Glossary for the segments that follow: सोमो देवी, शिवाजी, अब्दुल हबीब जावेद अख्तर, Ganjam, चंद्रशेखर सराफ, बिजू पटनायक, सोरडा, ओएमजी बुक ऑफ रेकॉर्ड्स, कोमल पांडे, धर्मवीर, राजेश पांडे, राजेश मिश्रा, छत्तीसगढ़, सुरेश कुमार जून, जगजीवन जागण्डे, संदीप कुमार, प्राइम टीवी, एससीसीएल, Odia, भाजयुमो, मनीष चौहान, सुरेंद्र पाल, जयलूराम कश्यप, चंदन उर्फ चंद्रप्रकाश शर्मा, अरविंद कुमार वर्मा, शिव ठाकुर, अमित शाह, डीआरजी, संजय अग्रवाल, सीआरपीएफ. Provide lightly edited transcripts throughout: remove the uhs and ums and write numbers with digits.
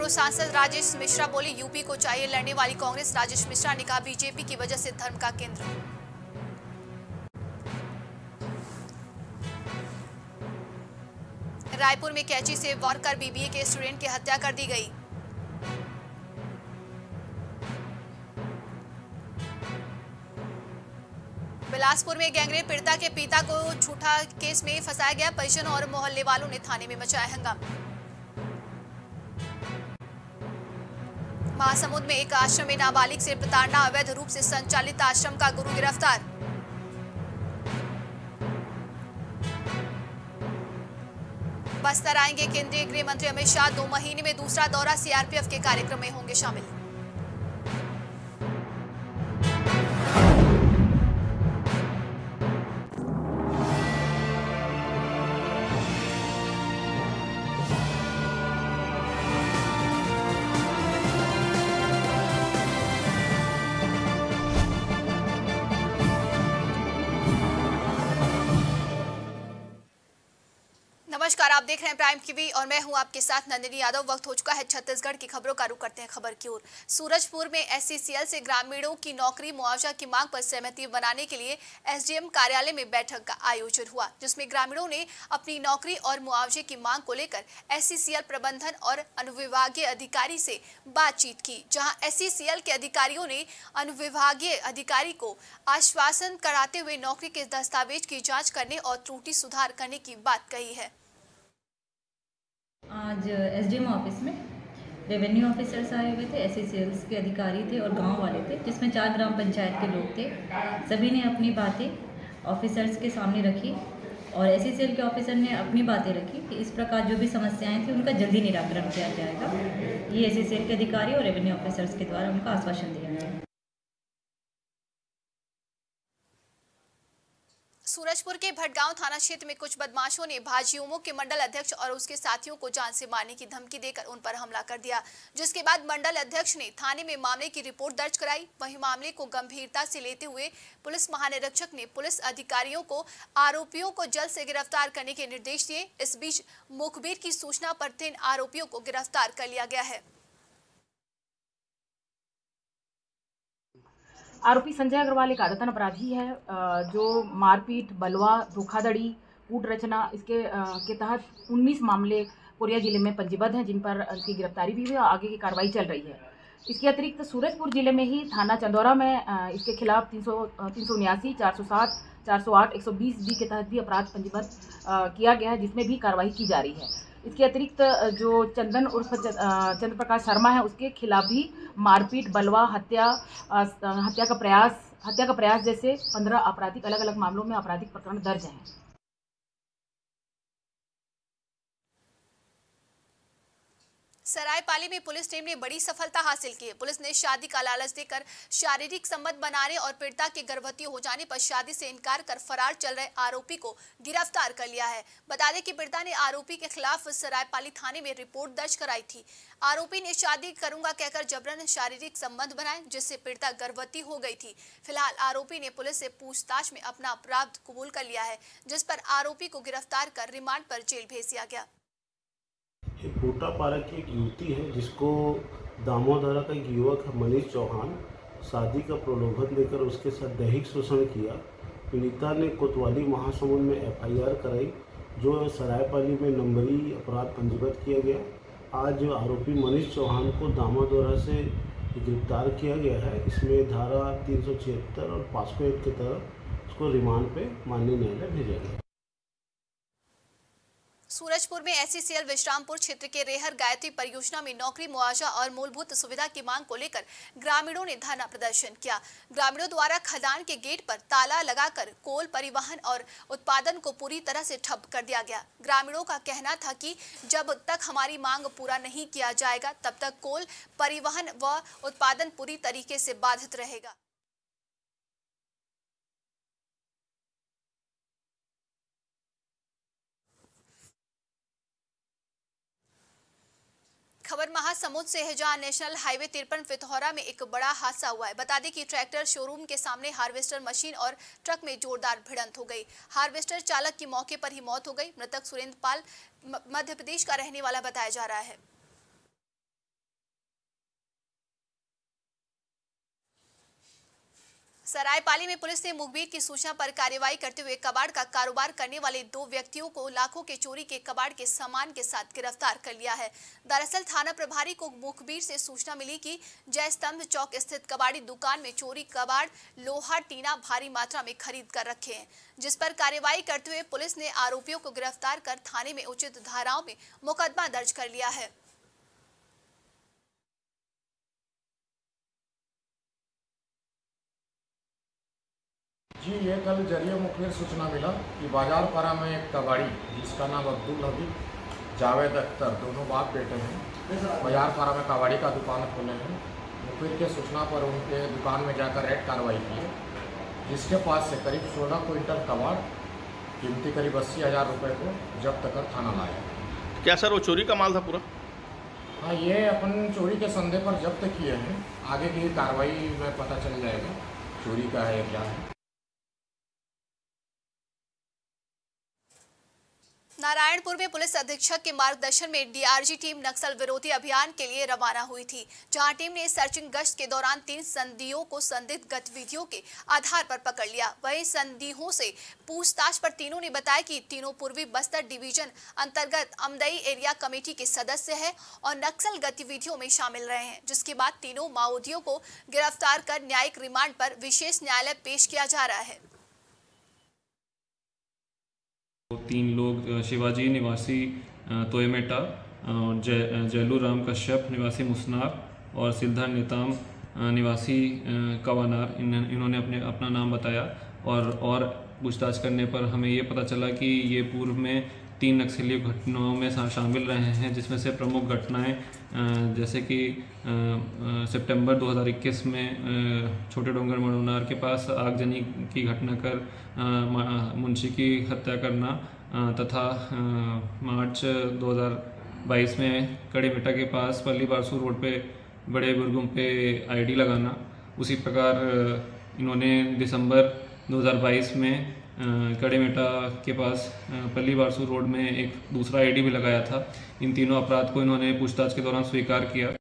पूर्व सांसद राजेश मिश्रा बोले, यूपी को चाहिए लड़ने वाली कांग्रेस। राजेश मिश्रा ने कहा, बीजेपी की वजह से धर्म का केंद्र। रायपुर में कैची से वर्कर बीबीए के स्टूडेंट की हत्या कर दी गई। बिलासपुर में गैंगरेप पीड़िता के पिता को झूठा केस में फंसाया गया। परिजनों और मोहल्ले वालों ने थाने में मचाया हंगामा। महासमुंद में एक आश्रम में नाबालिग से प्रताड़ना, अवैध रूप से संचालित आश्रम का गुरु गिरफ्तार। बस्तर आएंगे केंद्रीय गृह मंत्री अमित शाह, 2 महीने में दूसरा दौरा। सीआरपीएफ के कार्यक्रम में होंगे शामिल। नमस्कार, आप देख रहे हैं प्राइम टीवी और मैं हूं आपके साथ नंदिनी यादव। वक्त हो चुका है छत्तीसगढ़ की खबरों का। रुख करते हैं खबर की ओर। सूरजपुर में एससीसीएल से ग्रामीणों की नौकरी मुआवजा की मांग पर सहमति बनाने के लिए एसडीएम कार्यालय में बैठक का आयोजन हुआ, जिसमें ग्रामीणों ने अपनी नौकरी और मुआवजे की मांग को लेकर एससीसीएल प्रबंधन और अनुविभागीय अधिकारी से बातचीत की। जहाँ एससीसीएल के अधिकारियों ने अनुविभागीय अधिकारी को आश्वासन कराते हुए नौकरी के दस्तावेज की जाँच करने और त्रुटि सुधार करने की बात कही है। आज एसडीएम ऑफिस में रेवेन्यू ऑफिसर्स आए हुए थे, एससीसीएल के अधिकारी थे और गांव वाले थे, जिसमें 4 ग्राम पंचायत के लोग थे। सभी ने अपनी बातें ऑफिसर्स के सामने रखी और एससीसीएल के ऑफिसर ने अपनी बातें रखी कि इस प्रकार जो भी समस्याएं थी उनका जल्दी निराकरण किया जाएगा। ये एससीसीएल के अधिकारी और रेवेन्यू ऑफिसर्स के द्वारा उनका आश्वासन दिया गया। सूरजपुर के भटगांव थाना क्षेत्र में कुछ बदमाशों ने भाजयुमो के मंडल अध्यक्ष और उसके साथियों को जान से मारने की धमकी देकर उन पर हमला कर दिया, जिसके बाद मंडल अध्यक्ष ने थाने में मामले की रिपोर्ट दर्ज कराई। वहीं मामले को गंभीरता से लेते हुए पुलिस महानिरीक्षक ने पुलिस अधिकारियों को आरोपियों को जल्द से गिरफ्तार करने के निर्देश दिए। इस बीच मुखबिर की सूचना पर 3 आरोपियों को गिरफ्तार कर लिया गया है। आरोपी संजय अग्रवाल एक आदतन अपराधी है, जो मारपीट, बलवा, धोखाधड़ी, कूट रचना इसके तहत 19 मामले कोरिया जिले में पंजीबद्ध हैं, जिन पर इसकी गिरफ्तारी भी हुई और आगे की कार्रवाई चल रही है। इसके अतिरिक्त सूरजपुर जिले में ही थाना चंदौरा में इसके खिलाफ 379, 407, 408, 120 बी के तहत भी अपराध पंजीबद्ध किया गया है, जिसमें भी कार्रवाई की जा रही है। इसके अतिरिक्त जो चंदन उर्फ चंद्रप्रकाश शर्मा है, उसके खिलाफ भी मारपीट, बलवा, हत्या का प्रयास जैसे 15 आपराधिक अलग अलग मामलों में आपराधिक प्रकरण दर्ज हैं। सरायपाली में पुलिस टीम ने बड़ी सफलता हासिल की है। पुलिस ने शादी का लालच देकर शारीरिक संबंध बनाने और पीड़िता के गर्भवती हो जाने पर शादी से इनकार कर फरार चल रहे आरोपी को गिरफ्तार कर लिया है। बता दें कि पीड़िता ने आरोपी के खिलाफ सरायपाली थाने में रिपोर्ट दर्ज कराई थी। आरोपी ने शादी करूंगा कहकर जबरन शारीरिक संबंध बनाए, जिससे पीड़िता गर्भवती हो गई थी। फिलहाल आरोपी ने पुलिस से पूछताछ में अपना अपराध कबूल कर लिया है, जिस पर आरोपी को गिरफ्तार कर रिमांड पर जेल भेज दिया गया। कोटापारा की एक युवती है, जिसको दामोदरा का एक युवक है मनीष चौहान, शादी का प्रलोभन देकर उसके साथ दैहिक शोषण किया। पीड़िता ने कोतवाली महासमुंद में एफआईआर कराई, जो सरायपाली में नंबरी अपराध पंजीबद्ध किया गया। आज आरोपी मनीष चौहान को दामोदरा से गिरफ्तार किया गया है। इसमें धारा 376 और 501 के तहत उसको रिमांड पर माननीय न्यायालय भेजा गया। सूरजपुर में एससीसीएल विश्रामपुर क्षेत्र के रेहर गायत्री परियोजना में नौकरी, मुआवजा और मूलभूत सुविधा की मांग को लेकर ग्रामीणों ने धरना प्रदर्शन किया। ग्रामीणों द्वारा खदान के गेट पर ताला लगाकर कोल परिवहन और उत्पादन को पूरी तरह से ठप कर दिया गया। ग्रामीणों का कहना था कि जब तक हमारी मांग पूरा नहीं किया जाएगा, तब तक कोल परिवहन व उत्पादन पूरी तरीके से बाधित रहेगा। खबर महासमुंद से है, जहां नेशनल हाईवे 53 फिथौरा में एक बड़ा हादसा हुआ है। बता दें कि ट्रैक्टर शोरूम के सामने हार्वेस्टर मशीन और ट्रक में जोरदार भिड़ंत हो गई। हार्वेस्टर चालक की मौके पर ही मौत हो गई। मृतक सुरेंद्र पाल मध्य प्रदेश का रहने वाला बताया जा रहा है। सरायपाली में पुलिस ने मुखबिर की सूचना पर कार्रवाई करते हुए कबाड़ का कारोबार करने वाले दो व्यक्तियों को लाखों के चोरी के कबाड़ के सामान के साथ गिरफ्तार कर लिया है। दरअसल थाना प्रभारी को मुखबिर से सूचना मिली कि जयस्तंभ चौक स्थित कबाड़ी दुकान में चोरी कबाड़ लोहा टीना भारी मात्रा में खरीद कर रखे है, जिस पर कार्रवाई करते हुए पुलिस ने आरोपियों को गिरफ्तार कर थाने में उचित धाराओं में मुकदमा दर्ज कर लिया है। जी, ये कल जरिए मुखबिर सूचना मिला कि बाजारपारा में एक कबाड़ी जिसका नाम अब्दुल हबीब जावेद अख्तर दोनों बाप बेटे हैं, बाजारपारा में कबाड़ी का दुकान खोले हैं। मुखबिर के सूचना पर उनके दुकान में जाकर रेड कार्रवाई की, जिसके पास से करीब 16 क्विंटल कबाड़ कीमती करीब 80,000 रुपये को जब्त कर थाना लाया। क्या सर वो चोरी का माल था पूरा? हाँ, ये अपन चोरी के संदेह पर जब्त किए हैं, आगे की कार्रवाई में पता चल जाएगा चोरी का है क्या है। नारायणपुर में पुलिस अधीक्षक के मार्गदर्शन में डीआरजी टीम नक्सल विरोधी अभियान के लिए रवाना हुई थी, जहां टीम ने सर्चिंग गश्त के दौरान 3 संदियों को संदिग्ध गतिविधियों के आधार पर पकड़ लिया। वहीं संदियों से पूछताछ पर तीनों ने बताया कि तीनों पूर्वी बस्तर डिवीजन अंतर्गत अमदई एरिया कमेटी के सदस्य है और नक्सल गतिविधियों में शामिल रहे हैं, जिसके बाद तीनों माओवादियों को गिरफ्तार कर न्यायिक रिमांड पर विशेष न्यायालय पेश किया जा रहा है। 3 लोग शिवाजी निवासी तोयमेटा, जयलूराम कश्यप निवासी मुसनार और सिल्धान निताम निवासी कवानार, इन्होंने अपना नाम बताया और पूछताछ करने पर हमें ये पता चला कि ये पूर्व में 3 नक्सली घटनाओं में शामिल रहे हैं, जिसमें से प्रमुख घटनाएं जैसे कि सितंबर 2021 में छोटे डोंगर मड़ोनार के पास आगजनी की घटना कर मुंशी की हत्या करना तथा मार्च 2022 में कड़ीमेटा के पास पल्ली बारसू रोड पे बड़े बुरगुम पे आईडी लगाना। उसी प्रकार इन्होंने दिसंबर 2022 में कड़ीमेटा के पास पल्ली बारसू रोड में एक दूसरा आईडी भी लगाया था। इन तीनों अपराध को इन्होंने पूछताछ के दौरान स्वीकार किया।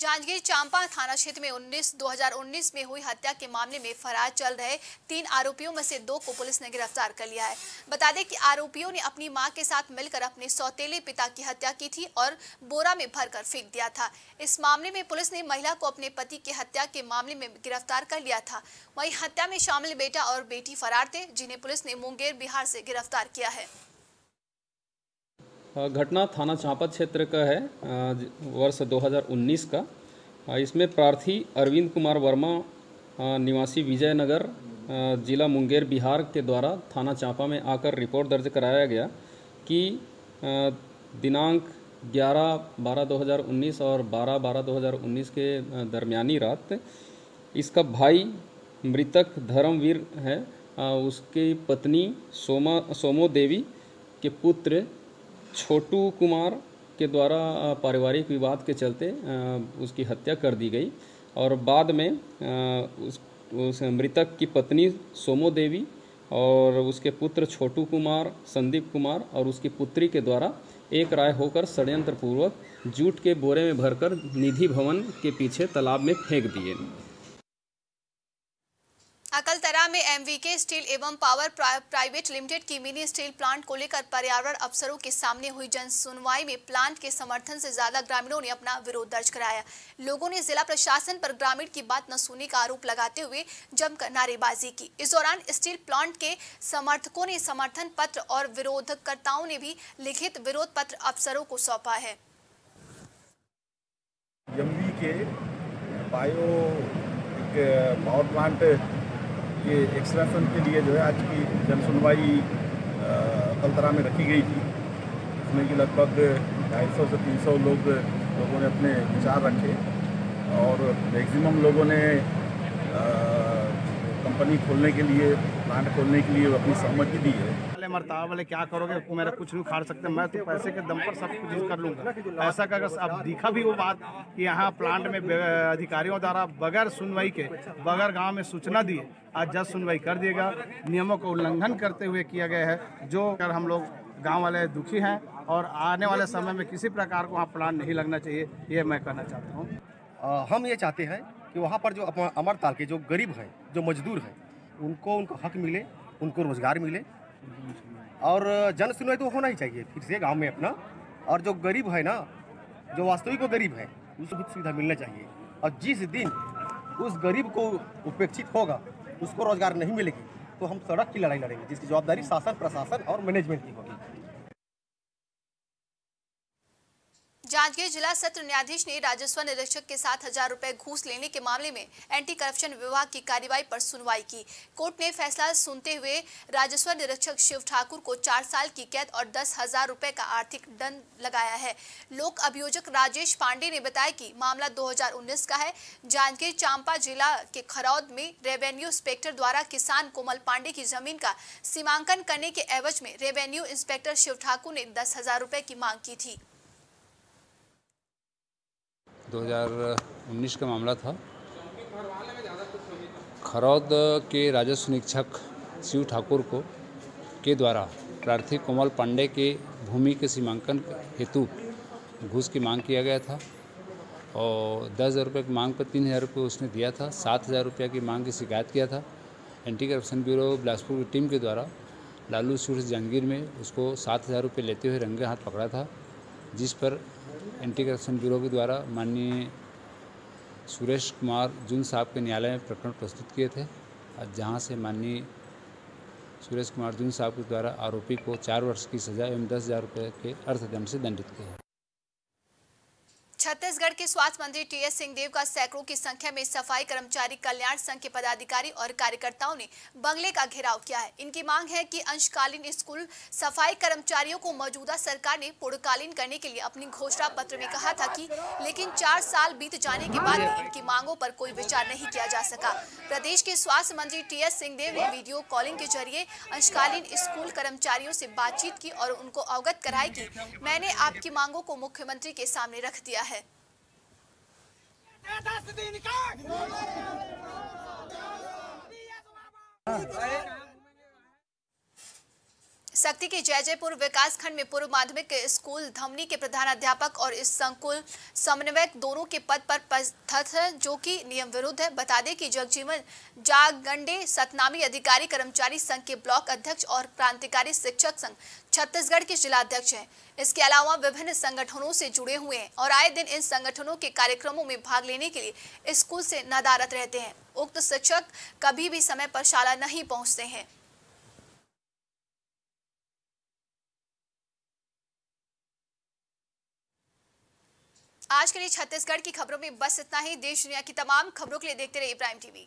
जांजगीर चांपा थाना क्षेत्र में 2019 में हुई हत्या के मामले में फरार चल रहे 3 आरोपियों में से 2 को पुलिस ने गिरफ्तार कर लिया है। बता दें कि आरोपियों ने अपनी मां के साथ मिलकर अपने सौतेले पिता की हत्या की थी और बोरा में भरकर फेंक दिया था। इस मामले में पुलिस ने महिला को अपने पति की हत्या के मामले में गिरफ्तार कर लिया था। वहीं हत्या में शामिल बेटा और बेटी फरार थे, जिन्हें पुलिस ने मुंगेर बिहार से गिरफ्तार किया है। घटना थाना चांपा क्षेत्र का है, वर्ष 2019 का। इसमें प्रार्थी अरविंद कुमार वर्मा निवासी विजयनगर जिला मुंगेर बिहार के द्वारा थाना चांपा में आकर रिपोर्ट दर्ज कराया गया कि दिनांक 11/12/2019 और 12/12/2019 के दरमियानी रात इसका भाई मृतक धर्मवीर है, उसकी पत्नी सोमो देवी के पुत्र छोटू कुमार के द्वारा पारिवारिक विवाद के चलते उसकी हत्या कर दी गई और बाद में उस मृतक की पत्नी सोमो देवी और उसके पुत्र छोटू कुमार, संदीप कुमार और उसकी पुत्री के द्वारा एक राय होकर षड्यंत्र पूर्वक जूट के बोरे में भरकर निधि भवन के पीछे तालाब में फेंक दिए। अकलतरा में एमवीके स्टील एवं पावर प्राइवेट लिमिटेड की मिनी स्टील प्लांट को लेकर पर्यावरण अफसरों के सामने हुई जन सुनवाई में प्लांट के समर्थन से ज्यादा ग्रामीणों ने अपना विरोध दर्ज कराया। लोगों ने जिला प्रशासन पर ग्रामीण की बात न सुनने का आरोप लगाते हुए जमकर नारेबाजी की। इस दौरान स्टील प्लांट के समर्थकों ने समर्थन पत्र और विरोधकर्ताओं ने भी लिखित विरोध पत्र अफसरों को सौंपा है। पावर प्लांट के एक्सटेंशन के लिए जो है आज की जनसुनवाई अकलतरा में रखी गई थी, जिसमें कि लगभग 250 से 300 लोगों ने अपने विचार रखे और मैक्सिमम लोगों ने कंपनी खोलने के लिए, प्लांट खोलने के लिए अपनी सहमति दी है। अरे मरता वाले क्या करोगे, मेरा कुछ नहीं खाड़ सकते, मैं तो पैसे के दम पर सब कुछ कर लूँगा। पैसा का अगर अब दिखा भी वो बात कि यहाँ प्लांट में अधिकारियों द्वारा बगैर सुनवाई के, बगैर गांव में सूचना दिए आज जज सुनवाई कर दिएगा। नियमों का उल्लंघन करते हुए किया गया है, जो कर हम लोग गाँव वाले दुखी हैं और आने वाले समय में किसी प्रकार को वहाँ प्लांट नहीं लगना चाहिए, ये मैं कहना चाहता हूँ। हम ये चाहते हैं कि वहाँ पर जो अमरताल के जो गरीब हैं, जो मजदूर हैं, उनको उनका हक मिले, उनको रोज़गार मिले और जन सुनवाई तो होना ही चाहिए फिर से गांव में अपना। और जो गरीब है ना, जो वास्तविक गरीब है, उसको कुछ सुविधा मिलना चाहिए। और जिस दिन उस गरीब को उपेक्षित होगा, उसको रोज़गार नहीं मिलेगी, तो हम सड़क की लड़ाई लड़ेंगे, जिसकी जवाबदारी शासन, प्रशासन और मैनेजमेंट की होगी। जांजगीर जिला सत्र न्यायाधीश ने राजस्व निरीक्षक के साथ 1000 रुपए घूस लेने के मामले में एंटी करप्शन विभाग की कार्रवाई पर सुनवाई की। कोर्ट ने फैसला सुनते हुए राजस्व निरीक्षक शिव ठाकुर को 4 साल की कैद और 10,000 रुपए का आर्थिक दंड लगाया है। लोक अभियोजक राजेश पांडे ने बताया कि मामला 2019 का है। जांजगीर चांपा जिला के खरौद में रेवेन्यू इंस्पेक्टर द्वारा किसान कोमल पांडे की जमीन का सीमांकन करने के एवज में रेवेन्यू इंस्पेक्टर शिव ठाकुर ने 10,000 रुपए की मांग की थी। 2019 का मामला था। खरौद के राजस्व निरीक्षक शिव ठाकुर को के द्वारा प्रार्थी कोमल पांडे के भूमि के सीमांकन हेतु घूस की मांग किया गया था और 10,000 रुपये की मांग पर 3,000 रुपये उसने दिया था। 7,000 रुपये की मांग की शिकायत किया था। एंटी करप्शन ब्यूरो बिलासपुर की टीम के द्वारा लालू सूर्य जहांगीर में उसको 7,000 रुपये लेते हुए रंगे हाथ पकड़ा था, जिस पर एंटी करप्शन ब्यूरो के द्वारा माननीय सुरेश कुमार जून साहब के न्यायालय में प्रकरण प्रस्तुत किए थे और जहां से माननीय सुरेश कुमार जून साहब के द्वारा आरोपी को 4 वर्ष की सजा एवं 10,000 रुपये के अर्थदंड से दंडित किया। छत्तीसगढ़ के स्वास्थ्य मंत्री टी एस सिंहदेव का सैकड़ों की संख्या में सफाई कर्मचारी कल्याण संघ के पदाधिकारी और कार्यकर्ताओं ने बंगले का घेराव किया है। इनकी मांग है कि अंशकालीन स्कूल सफाई कर्मचारियों को मौजूदा सरकार ने पूर्णकालीन करने के लिए अपनी घोषणा पत्र में कहा था कि लेकिन 4 साल बीत जाने के बाद भी इनकी मांगों पर कोई विचार नहीं किया जा सका। प्रदेश के स्वास्थ्य मंत्री टी एस सिंहदेव ने वीडियो कॉलिंग के जरिए अंशकालीन स्कूल कर्मचारियों से बातचीत की और उनको अवगत कराई कि मैंने आपकी मांगों को मुख्यमंत्री के सामने रख दिया है। सक्ती के जयजयपुर विकासखंड में पूर्व माध्यमिक स्कूल धमनी के प्रधानाध्यापक और इस संकुल समन्वयक दोनों के पद पर पदस्थ है, जो कि नियम विरुद्ध है। बता दें कि जगजीवन जागण्डे सतनामी अधिकारी कर्मचारी संघ के ब्लॉक अध्यक्ष और क्रांतिकारी शिक्षक संघ छत्तीसगढ़ के जिला अध्यक्ष हैं। इसके अलावा विभिन्न संगठनों से जुड़े हुए हैं और आए दिन इन संगठनों के कार्यक्रमों में भाग लेने के लिए स्कूल से नदारत रहते हैं। उक्त शिक्षक कभी भी समय पर शाला नहीं पहुंचते हैं। आज के लिए छत्तीसगढ़ की खबरों में बस इतना ही। देश दुनिया की तमाम खबरों के लिए देखते रहिए प्राइम टीवी।